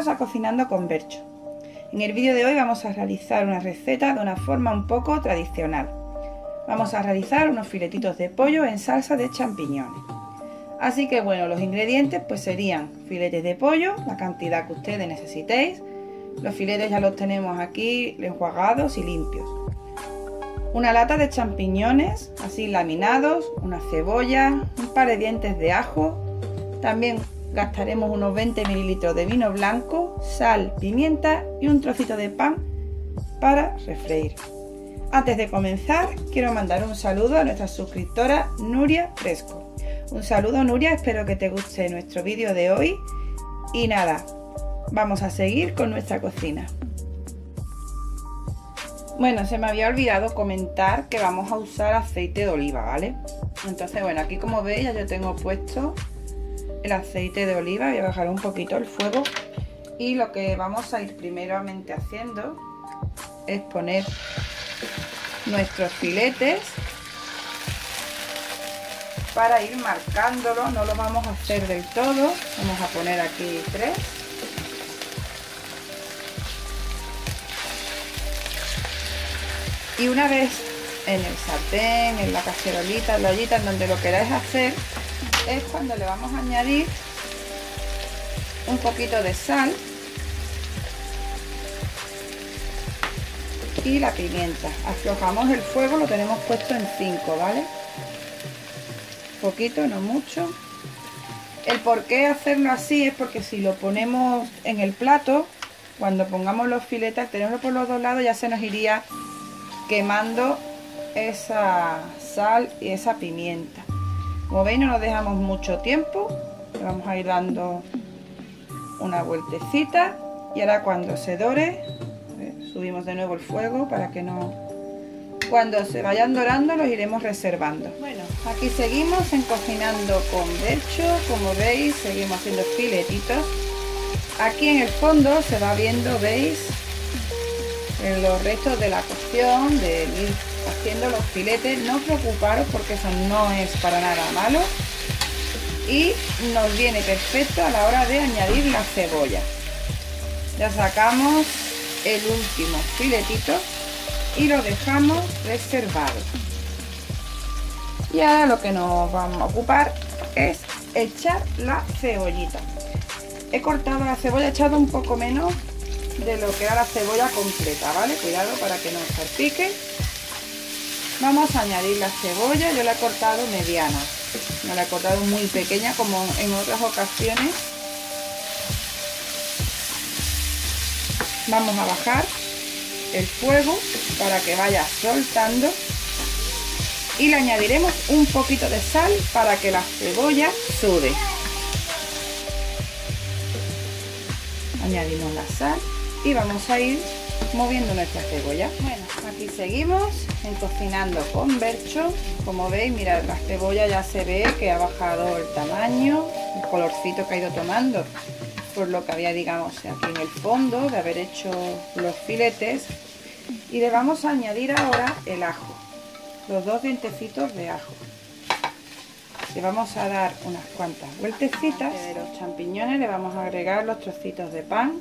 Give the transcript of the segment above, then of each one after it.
bienvenidos a Cocinando con Bercho. En el vídeo de hoy vamos a realizar una receta de una forma un poco tradicional. Vamos a realizar unos filetitos de pollo en salsa de champiñones. Así que bueno, los ingredientes pues serían filetes de pollo, la cantidad que ustedes necesitéis. Los filetes ya los tenemos aquí enjuagados y limpios. Una lata de champiñones, así laminados, una cebolla, un par de dientes de ajo. También gastaremos unos 20 ml de vino blanco, sal, pimienta y un trocito de pan para refreír. Antes de comenzar, quiero mandar un saludo a nuestra suscriptora Nuria Fresco. Un saludo, Nuria, espero que te guste nuestro vídeo de hoy. Y nada, vamos a seguir con nuestra cocina. Bueno, se me había olvidado comentar que vamos a usar aceite de oliva, ¿vale? Entonces, bueno, aquí como veis ya yo tengo puesto el aceite de oliva. Voy a bajar un poquito el fuego. Y lo que vamos a ir primeramente haciendo es poner nuestros filetes para ir marcándolo. No lo vamos a hacer del todo, vamos a poner aquí 3. Y una vez en el sartén, en la cacerolita, en la ollita, en donde lo queráis hacer, es cuando le vamos a añadir un poquito de sal y la pimienta. Aflojamos el fuego, lo tenemos puesto en 5, ¿vale? Poquito, no mucho. El por qué hacerlo así es porque si lo ponemos en el plato, cuando pongamos los filetes, al tenerlo por los dos lados, ya se nos iría quemando esa sal y esa pimienta. Como veis, no nos dejamos mucho tiempo, le vamos a ir dando una vueltecita y ahora cuando se dore, subimos de nuevo el fuego para que no... Cuando se vayan dorando los iremos reservando. Bueno, aquí seguimos en Cocinando con Bercho, como veis seguimos haciendo filetitos. Aquí en el fondo se va viendo, veis, en los restos de la cocción, de ir haciendo los filetes. No os preocuparos porque eso no es para nada malo y nos viene perfecto a la hora de añadir la cebolla. Ya sacamos el último filetito y lo dejamos reservado. Y ahora lo que nos vamos a ocupar es echar la cebollita. He cortado la cebolla, he echado un poco menos de lo que era la cebolla completa, ¿vale? Cuidado para que no salpique. Vamos a añadir la cebolla, yo la he cortado mediana, no la he cortado muy pequeña como en otras ocasiones. Vamos a bajar el fuego para que vaya soltando y le añadiremos un poquito de sal para que la cebolla sude. Añadimos la sal y vamos a ir moviendo nuestra cebolla. Bueno, aquí seguimos en Cocinando con Bercho. Como veis, mirad, la cebolla ya se ve que ha bajado el tamaño, el colorcito que ha ido tomando. Por lo que había, digamos, aquí en el fondo de haber hecho los filetes. Y le vamos a añadir ahora el ajo, los dos dientecitos de ajo. Le vamos a dar unas cuantas vueltecitas. De los champiñones le vamos a agregar los trocitos de pan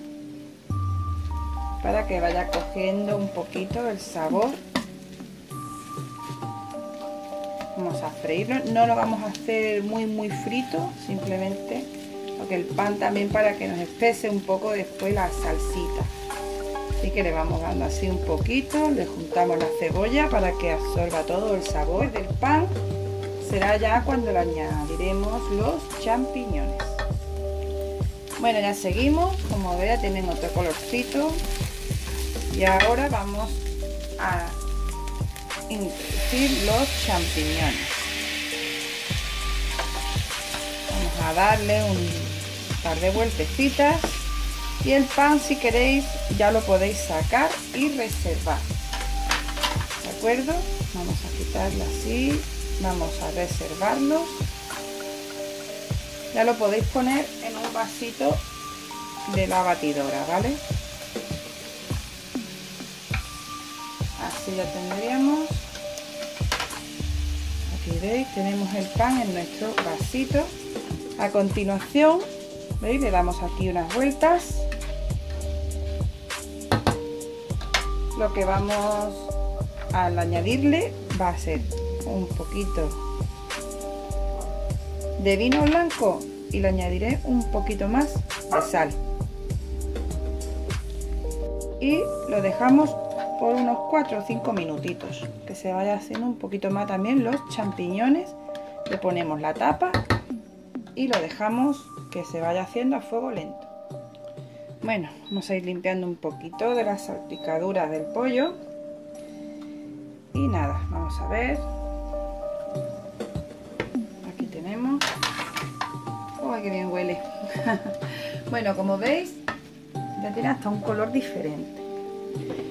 para que vaya cogiendo un poquito el sabor. Vamos a freírlo, no lo vamos a hacer muy frito, simplemente porque el pan también para que nos espese un poco después la salsita. Así que le vamos dando así un poquito, le juntamos la cebolla para que absorba todo el sabor del pan. Será ya cuando le añadiremos los champiñones. Bueno, ya seguimos, como veis tienen otro colorcito. Y ahora vamos a introducir los champiñones. Vamos a darle un par de vueltecitas y el pan, si queréis, ya lo podéis sacar y reservar, ¿de acuerdo? Vamos a quitarlo así, vamos a reservarlo. Ya lo podéis poner en un vasito de la batidora, ¿vale? Así lo tendríamos. Aquí veis, tenemos el pan en nuestro vasito. A continuación, ¿veis? Le damos aquí unas vueltas lo que vamos al añadirle va a ser un poquito de vino blanco y le añadiré un poquito más de sal y lo dejamos por unos 4 o 5 minutitos, que se vaya haciendo un poquito más también los champiñones. Le ponemos la tapa y lo dejamos que se vaya haciendo a fuego lento. Bueno, vamos a ir limpiando un poquito de las salpicaduras del pollo y nada, vamos a ver. Aquí tenemos. ¡Uy, qué bien huele! Bueno, como veis, ya tiene hasta un color diferente.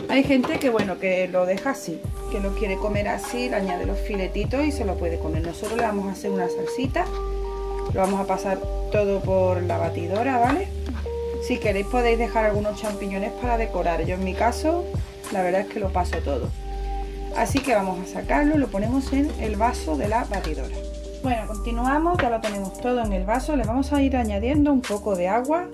Hay gente que bueno, que lo deja así, que lo quiere comer así, le añade los filetitos y se lo puede comer. Nosotros le vamos a hacer una salsita, lo vamos a pasar todo por la batidora, ¿vale? Si queréis podéis dejar algunos champiñones para decorar. Yo en mi caso, la verdad es que lo paso todo. Así que vamos a sacarlo y lo ponemos en el vaso de la batidora. Bueno, continuamos, ya lo tenemos todo en el vaso. Le vamos a ir añadiendo un poco de agua.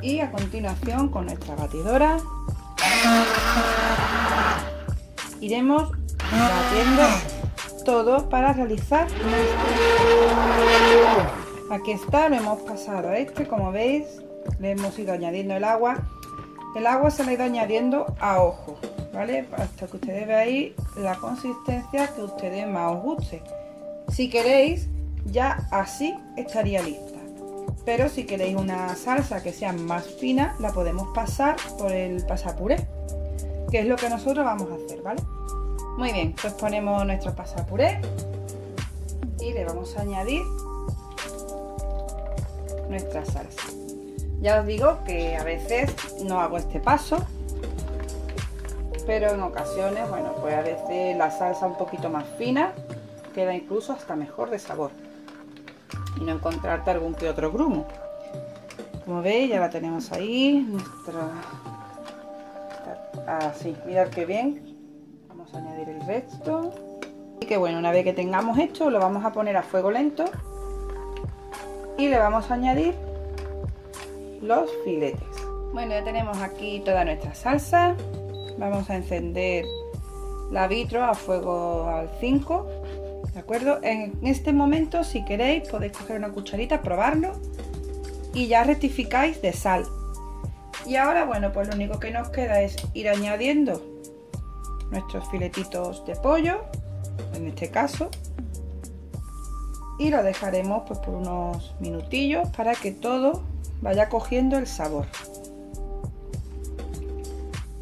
Y a continuación, con nuestra batidora, iremos batiendo todo para realizar nuestro... Aquí está, lo hemos pasado a este, como veis, le hemos ido añadiendo el agua. El agua se le ha ido añadiendo a ojo, ¿vale? Hasta que ustedes veáis la consistencia que a ustedes más os guste. Si queréis, ya así estaría lista. Pero si queréis una salsa que sea más fina, la podemos pasar por el pasapuré, que es lo que nosotros vamos a hacer, ¿vale? Muy bien, pues ponemos nuestro pasapuré y le vamos a añadir nuestra salsa. Ya os digo que a veces no hago este paso, pero en ocasiones, bueno, pues a veces la salsa un poquito más fina queda incluso hasta mejor de sabor y no encontrarte algún que otro grumo. Como veis, ya la tenemos ahí, así, mirad qué bien. Vamos a añadir el resto y que bueno, una vez que tengamos esto lo vamos a poner a fuego lento y le vamos a añadir los filetes. Bueno, ya tenemos aquí toda nuestra salsa. Vamos a encender la vitro a fuego al 5, ¿de acuerdo? En este momento, si queréis, podéis coger una cucharita, probarlo y ya rectificáis de sal. Y ahora, bueno, pues lo único que nos queda es ir añadiendo nuestros filetitos de pollo, en este caso, y lo dejaremos pues por unos minutillos para que todo vaya cogiendo el sabor.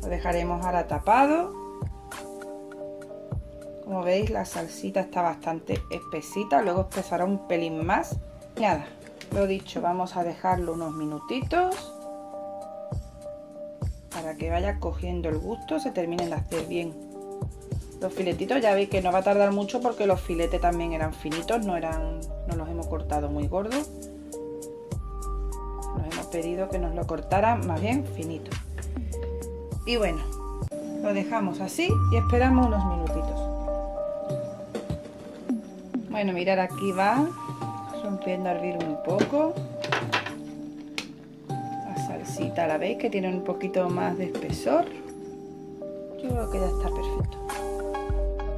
Lo dejaremos ahora tapado. Como veis, la salsita está bastante espesita, luego espesará un pelín más. Nada, lo dicho, vamos a dejarlo unos minutitos para que vaya cogiendo el gusto, se terminen de hacer bien. Los filetitos ya veis que no va a tardar mucho porque los filetes también eran finitos, no los hemos cortado muy gordos. Nos hemos pedido que nos lo cortaran más bien finito. Y bueno, lo dejamos así y esperamos unos minutitos. Bueno, mirad, aquí va rompiendo a hervir un poco. La salsita, la veis que tiene un poquito más de espesor. Yo creo que ya está perfecto.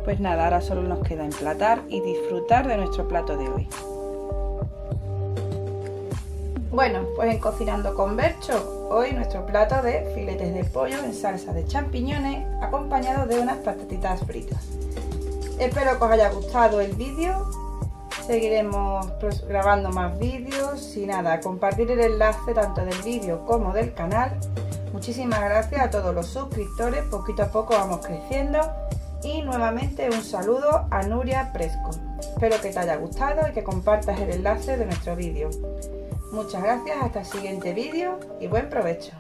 Pues nada, ahora solo nos queda emplatar y disfrutar de nuestro plato de hoy. Bueno, pues en Cocinando con Bercho, hoy nuestro plato de filetes de pollo en salsa de champiñones acompañado de unas patatitas fritas. Espero que os haya gustado el vídeo. Seguiremos grabando más vídeos y nada, compartir el enlace tanto del vídeo como del canal. Muchísimas gracias a todos los suscriptores, poquito a poco vamos creciendo. Y nuevamente un saludo a Nuria Fresco. Espero que te haya gustado y que compartas el enlace de nuestro vídeo. Muchas gracias, hasta el siguiente vídeo y buen provecho.